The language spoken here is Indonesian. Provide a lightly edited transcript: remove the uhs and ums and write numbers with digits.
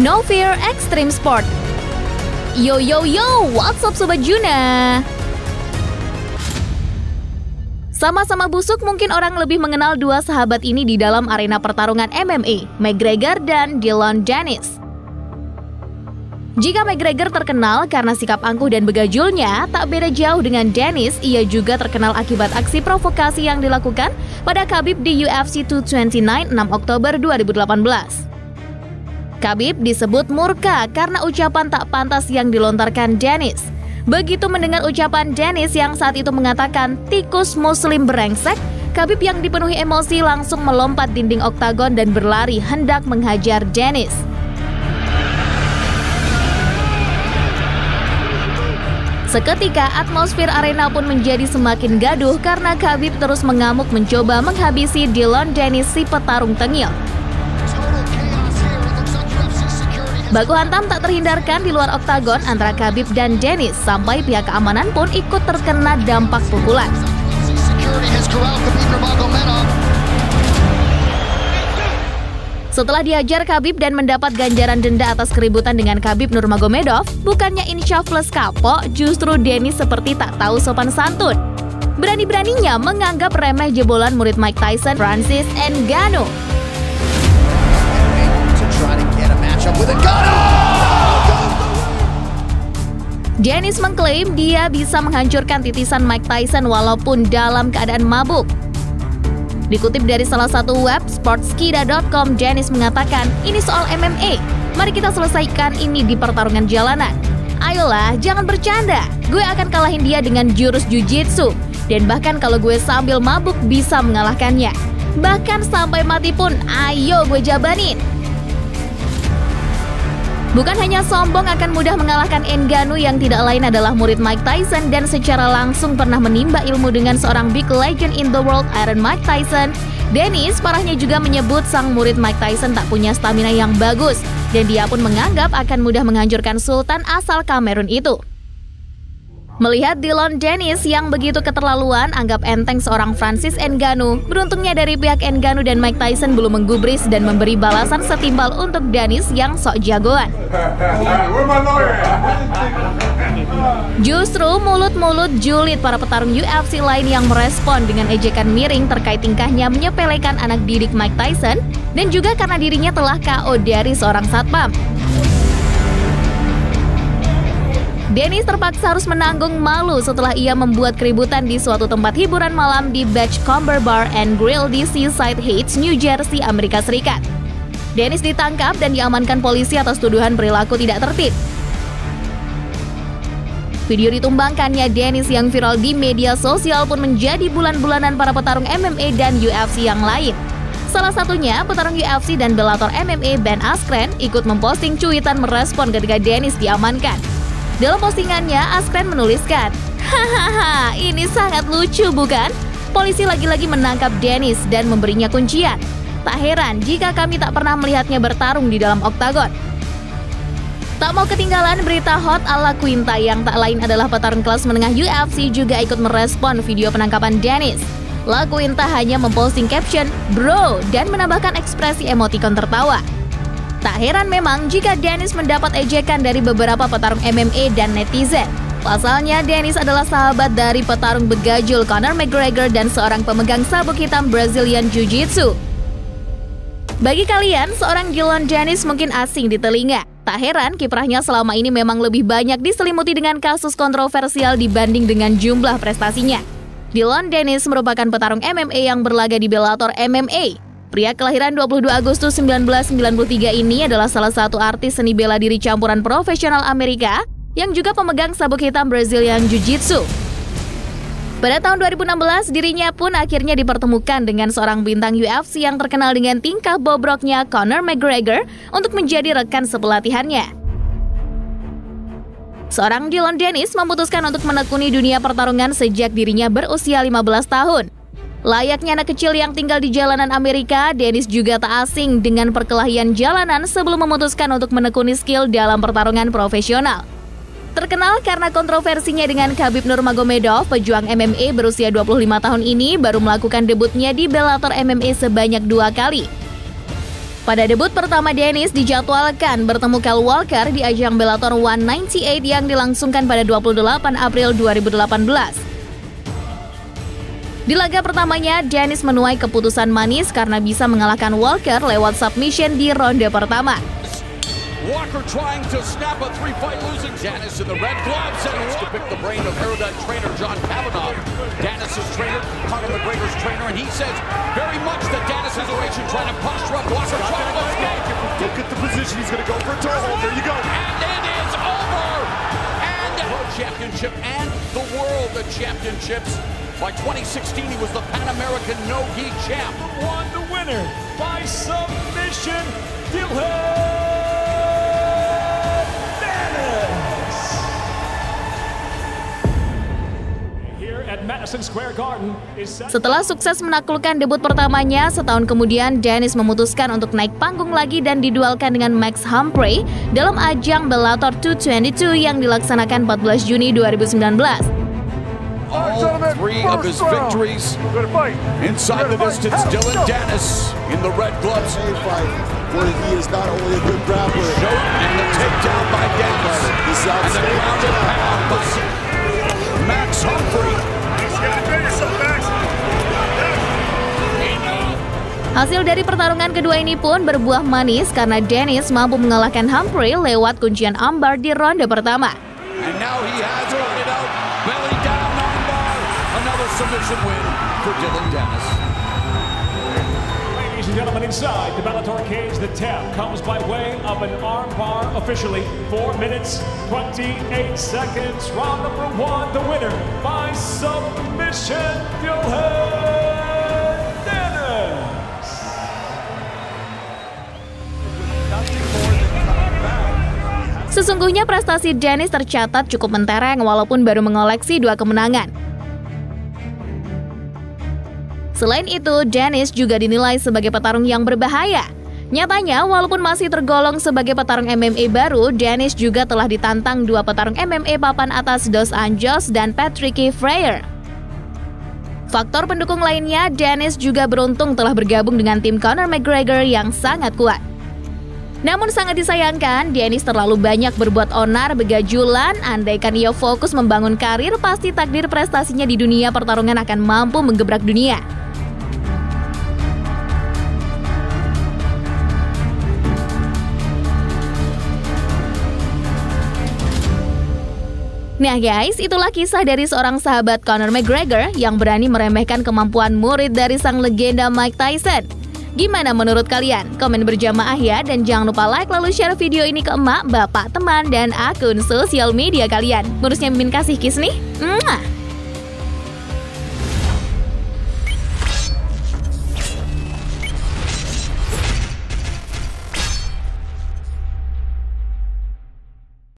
No Fear Extreme Sport. Yo yo yo, what's up Sobat Juna? Sama-sama busuk, mungkin orang lebih mengenal dua sahabat ini di dalam arena pertarungan MMA, McGregor dan Dillon Danis. Jika McGregor terkenal karena sikap angkuh dan begajulnya, tak beda jauh dengan Danis, ia juga terkenal akibat aksi provokasi yang dilakukan pada Khabib di UFC 229 6 Oktober 2018. Khabib disebut murka karena ucapan tak pantas yang dilontarkan Danis. Begitu mendengar ucapan Danis yang saat itu mengatakan tikus muslim berengsek, Khabib yang dipenuhi emosi langsung melompat dinding oktagon dan berlari hendak menghajar Danis. Seketika atmosfer arena pun menjadi semakin gaduh karena Khabib terus mengamuk mencoba menghabisi Dillon Danis si petarung tengil. Baku hantam tak terhindarkan di luar oktagon antara Khabib dan Danis, sampai pihak keamanan pun ikut terkena dampak pukulan. Setelah dihajar Khabib dan mendapat ganjaran denda atas keributan dengan Khabib Nurmagomedov, bukannya insyaf plus kapok, justru Danis seperti tak tahu sopan santun. Berani-beraninya menganggap remeh jebolan murid Mike Tyson, Francis Ngannou. Danis mengklaim dia bisa menghancurkan titisan Mike Tyson walaupun dalam keadaan mabuk. Dikutip dari salah satu web, sportskida.com, Danis mengatakan, "Ini soal MMA, mari kita selesaikan ini di pertarungan jalanan. Ayolah, jangan bercanda, gue akan kalahin dia dengan jurus Jiu-Jitsu. Dan bahkan kalau gue sambil mabuk bisa mengalahkannya. Bahkan sampai mati pun, ayo gue jabanin." Bukan hanya sombong akan mudah mengalahkan Ngannou yang tidak lain adalah murid Mike Tyson dan secara langsung pernah menimba ilmu dengan seorang big legend in the world, Iron Mike Tyson, Danis parahnya juga menyebut sang murid Mike Tyson tak punya stamina yang bagus dan dia pun menganggap akan mudah menghancurkan Sultan asal Kamerun itu. Melihat Dillon Danis yang begitu keterlaluan anggap enteng seorang Francis Ngannou, beruntungnya dari pihak Ngannou dan Mike Tyson belum menggubris dan memberi balasan setimpal untuk Danis yang sok jagoan. Justru mulut-mulut julid para petarung UFC lain yang merespon dengan ejekan miring terkait tingkahnya menyepelekan anak didik Mike Tyson dan juga karena dirinya telah KO dari seorang satpam. Danis terpaksa harus menanggung malu setelah ia membuat keributan di suatu tempat hiburan malam di Beachcomber Bar and Grill di Seaside Heights, New Jersey, Amerika Serikat. Danis ditangkap dan diamankan polisi atas tuduhan perilaku tidak tertib. Video ditumbangkannya Danis yang viral di media sosial pun menjadi bulan-bulanan para petarung MMA dan UFC yang lain. Salah satunya, petarung UFC dan Bellator MMA Ben Askren ikut memposting cuitan merespon ketika Danis diamankan. Dalam postingannya, Askren menuliskan, "Hahaha, ini sangat lucu bukan? Polisi lagi-lagi menangkap Danis dan memberinya kuncian. Tak heran jika kami tak pernah melihatnya bertarung di dalam oktagon." Tak mau ketinggalan berita hot La Quinta yang tak lain adalah petarung kelas menengah UFC juga ikut merespon video penangkapan Danis. La Quinta hanya memposting caption, "Bro," dan menambahkan ekspresi emotikon tertawa. Tak heran memang jika Danis mendapat ejekan dari beberapa petarung MMA dan netizen. Pasalnya, Danis adalah sahabat dari petarung begajul Conor McGregor dan seorang pemegang sabuk hitam Brazilian Jiu-Jitsu. Bagi kalian, seorang Dillon Danis mungkin asing di telinga. Tak heran kiprahnya selama ini memang lebih banyak diselimuti dengan kasus kontroversial dibanding dengan jumlah prestasinya. Dillon Danis merupakan petarung MMA yang berlaga di Bellator MMA. Pria kelahiran 22 Agustus 1993 ini adalah salah satu artis seni bela diri campuran profesional Amerika yang juga pemegang sabuk hitam Brazilian Jiu-Jitsu. Pada tahun 2016, dirinya pun akhirnya dipertemukan dengan seorang bintang UFC yang terkenal dengan tingkah bobroknya, Conor McGregor, untuk menjadi rekan sepelatihannya. Seorang Dillon Danis memutuskan untuk menekuni dunia pertarungan sejak dirinya berusia 15 tahun. Layaknya anak kecil yang tinggal di jalanan Amerika, Danis juga tak asing dengan perkelahian jalanan sebelum memutuskan untuk menekuni skill dalam pertarungan profesional. Terkenal karena kontroversinya dengan Khabib Nurmagomedov, pejuang MMA berusia 25 tahun ini baru melakukan debutnya di Bellator MMA sebanyak 2 kali. Pada debut pertama Danis dijadwalkan bertemu Kyle Walker di ajang Bellator 198 yang dilangsungkan pada 28 April 2018. Di laga pertamanya, Danis menuai keputusan manis karena bisa mengalahkan Walker lewat submission di ronde pertama. Walker trying to snap a three-fight losing Danis in the red gloves and wants to pick the brain of Erudite trainer John Kavanaugh. Danis' trainer, Conor McGregor's trainer, and he says very much that Danis is raging, trying to posture up Walker, trying to escape. Look at the position, he's going to go for a total. There you go. And it is over. And the World Championship and the World Championships. By 2016, he was the Pan American No-Gi champ. Won the winner by submission, Dillon. Setelah sukses menaklukkan debut pertamanya, setahun kemudian Danis memutuskan untuk naik panggung lagi dan didualkan dengan Max Humphrey dalam ajang Bellator 222 yang dilaksanakan 14 Juni 2019. All three of his victories inside the distance. Dillon Danis in the red gloves. Where he is not only a good grappler, and the takedown by Danis and the ground and pound by Max Humphrey. Hasil dari pertarungan kedua ini pun berbuah manis karena Danis mampu mengalahkan Humphrey lewat kuncian armbar di ronde pertama. Sesungguhnya prestasi Danis tercatat cukup mentereng walaupun baru mengoleksi 2 kemenangan. Selain itu, Danis juga dinilai sebagai petarung yang berbahaya. Nyatanya, walaupun masih tergolong sebagai petarung MMA baru, Danis juga telah ditantang 2 petarung MMA papan atas, Dos Anjos dan Patricky Freire. Faktor pendukung lainnya, Danis juga beruntung telah bergabung dengan tim Conor McGregor yang sangat kuat. Namun sangat disayangkan, Danis terlalu banyak berbuat onar begajulan. Andaikan ia fokus membangun karir, pasti takdir prestasinya di dunia pertarungan akan mampu menggebrak dunia. Nah guys, itulah kisah dari seorang sahabat Conor McGregor yang berani meremehkan kemampuan murid dari sang legenda Mike Tyson. Gimana menurut kalian? Komen berjamaah ya, dan jangan lupa like lalu share video ini ke emak, bapak, teman, dan akun sosial media kalian. Ngurusnya Mimin kasih kiss nih.